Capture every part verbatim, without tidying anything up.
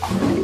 Thank you.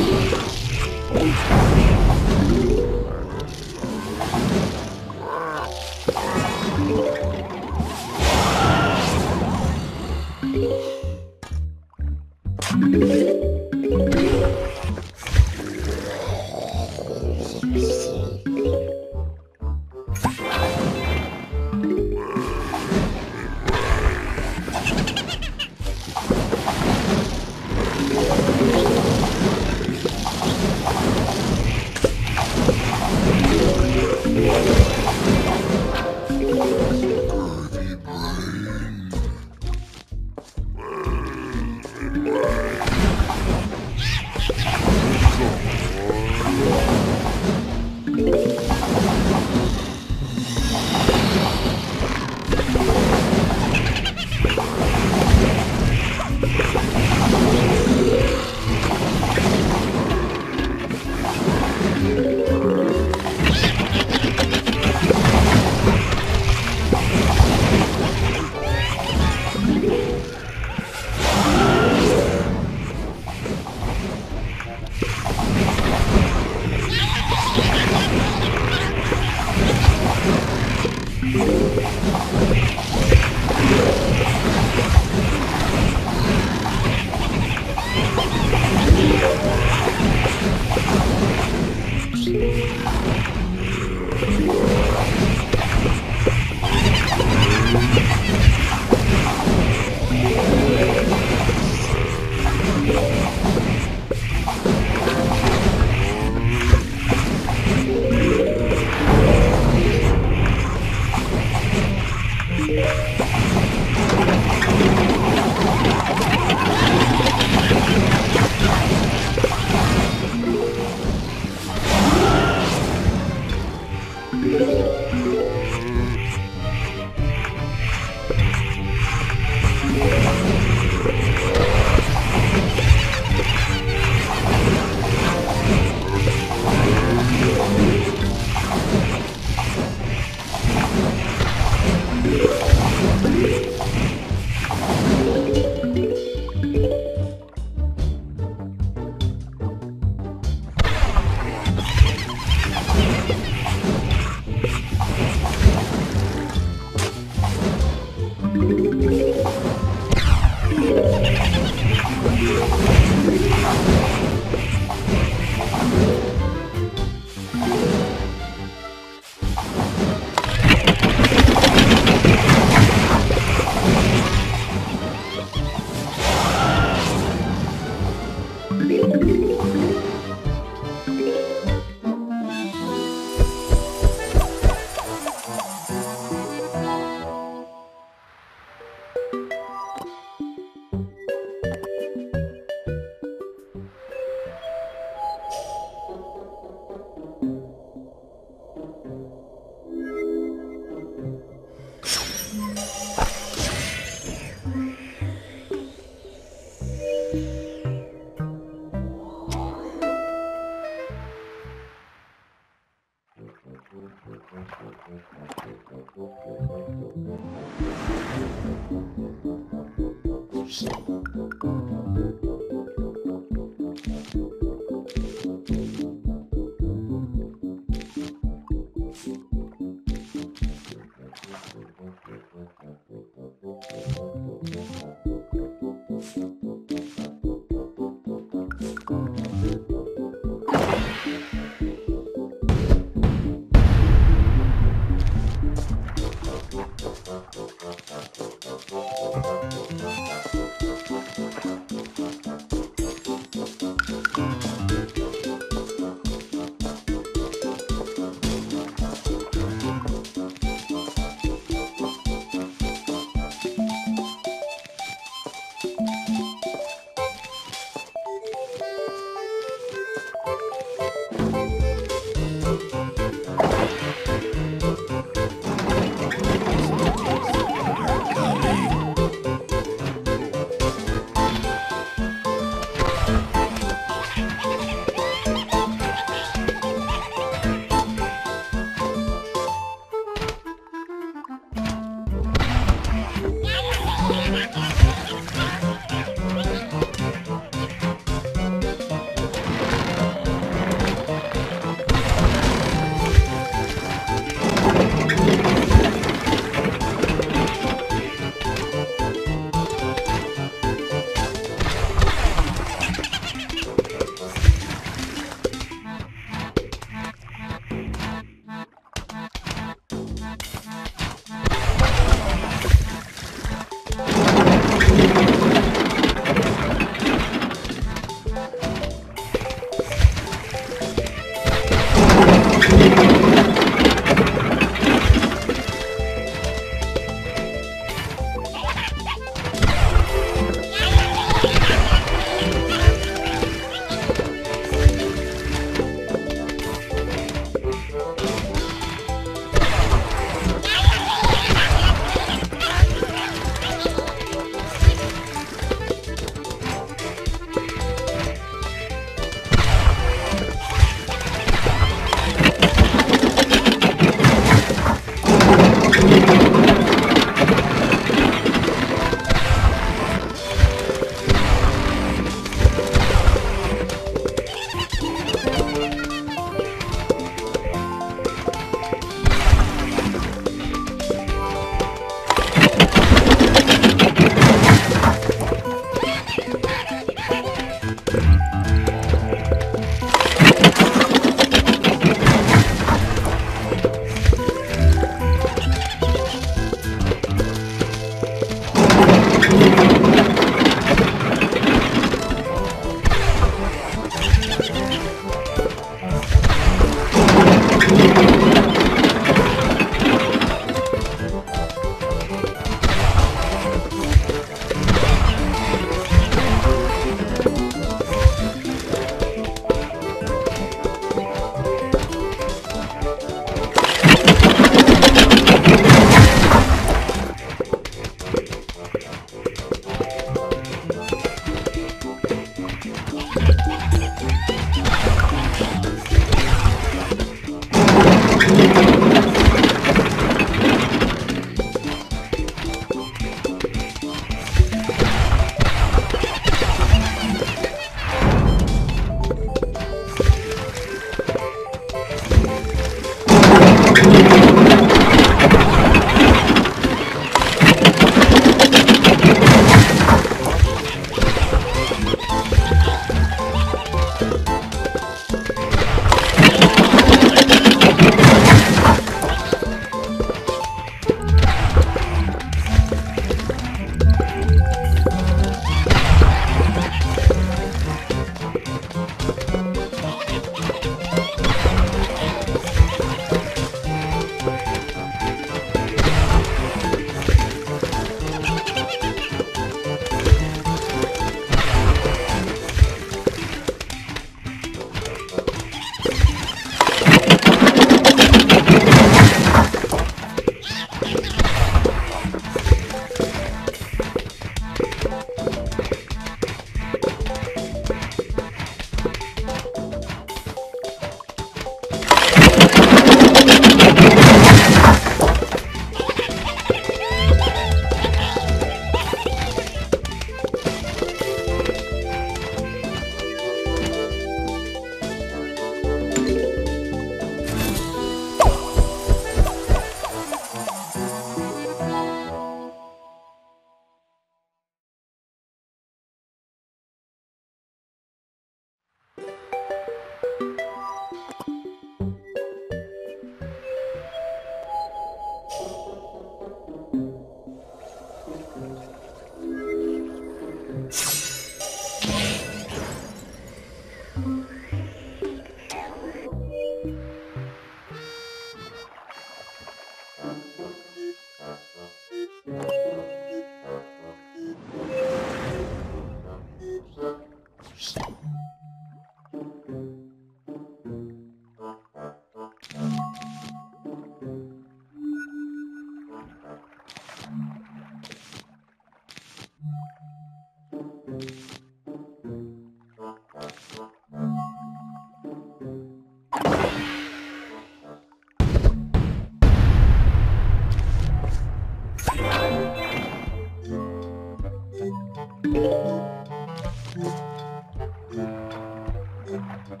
The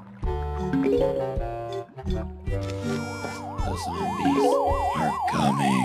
zombies are coming.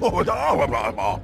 Oh, blah, blah, blah.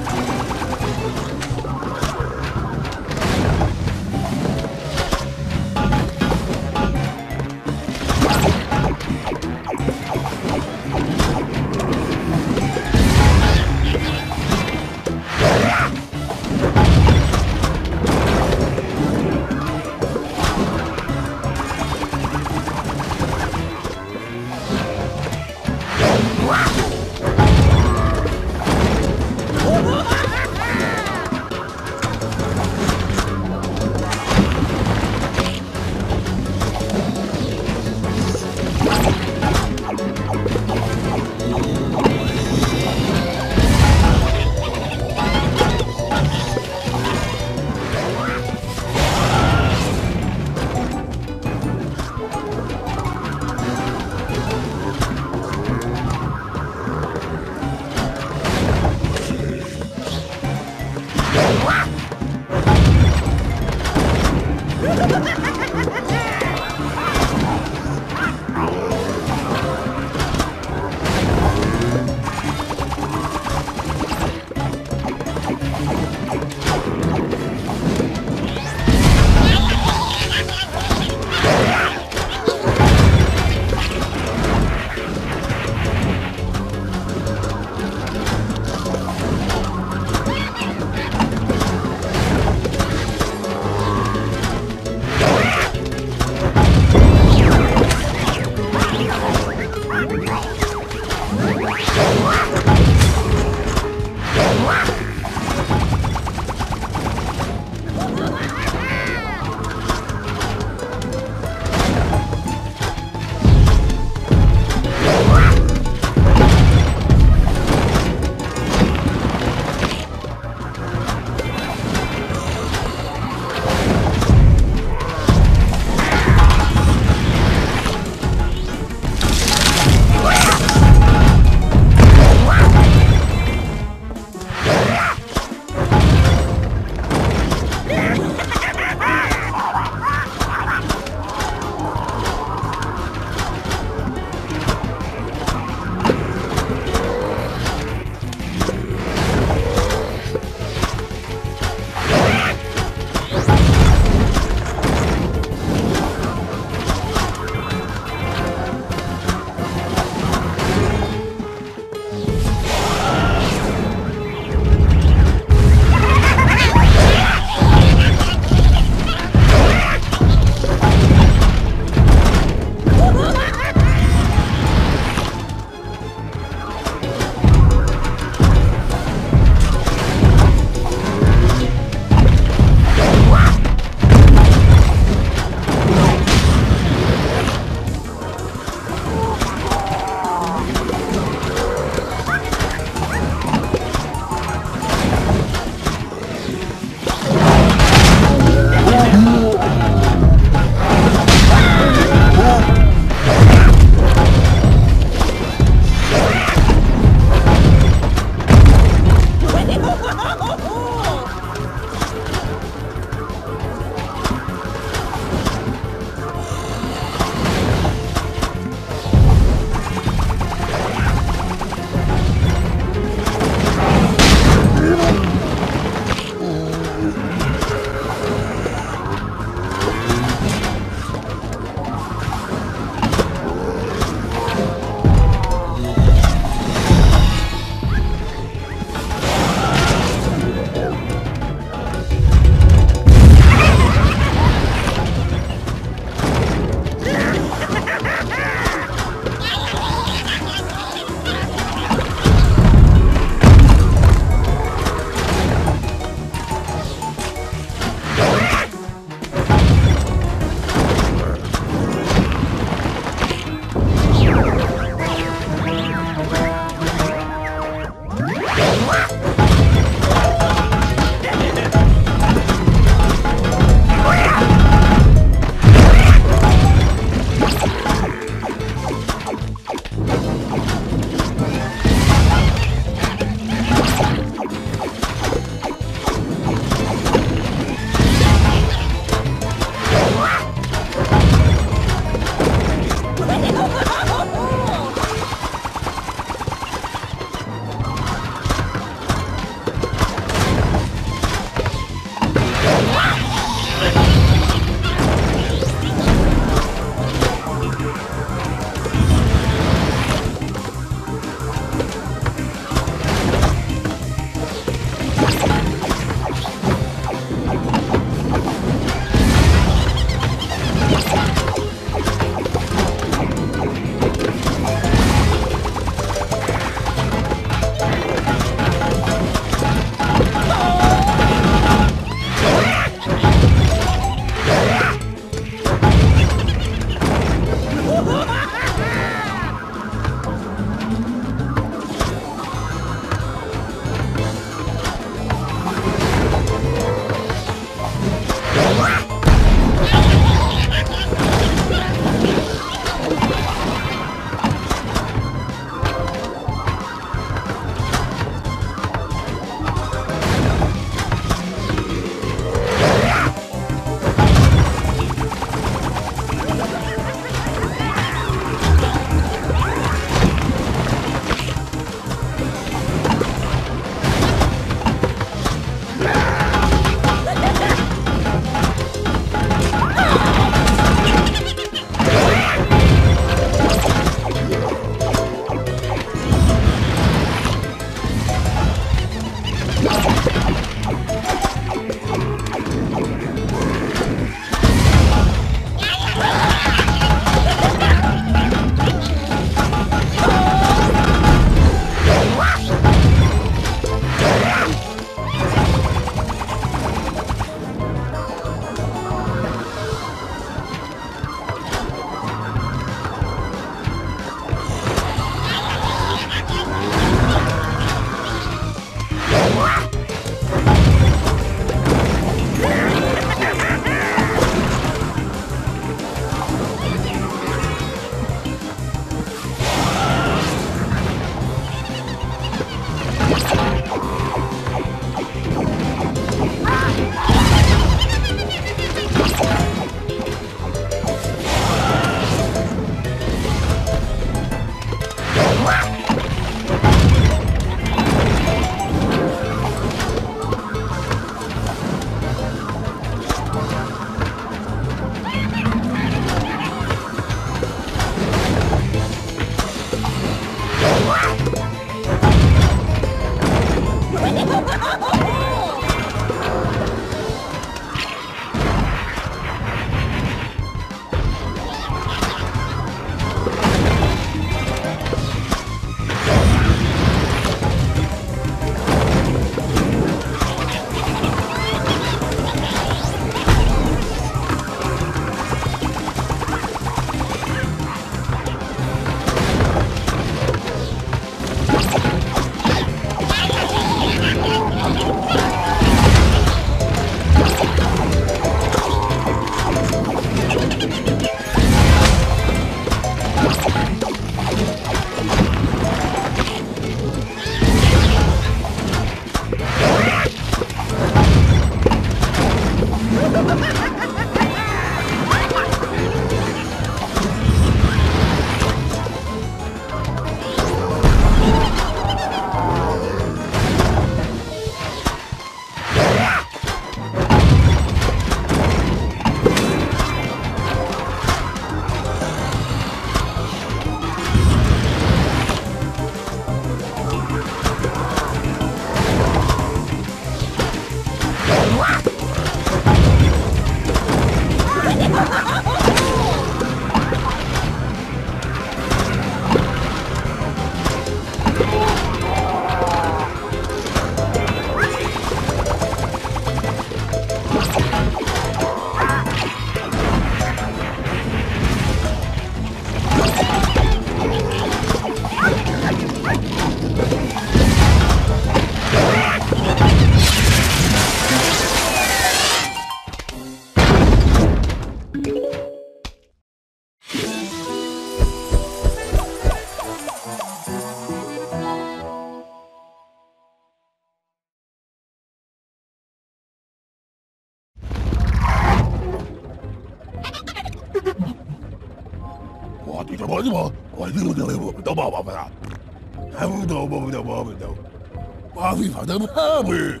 Power.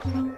Thank mm -hmm. you.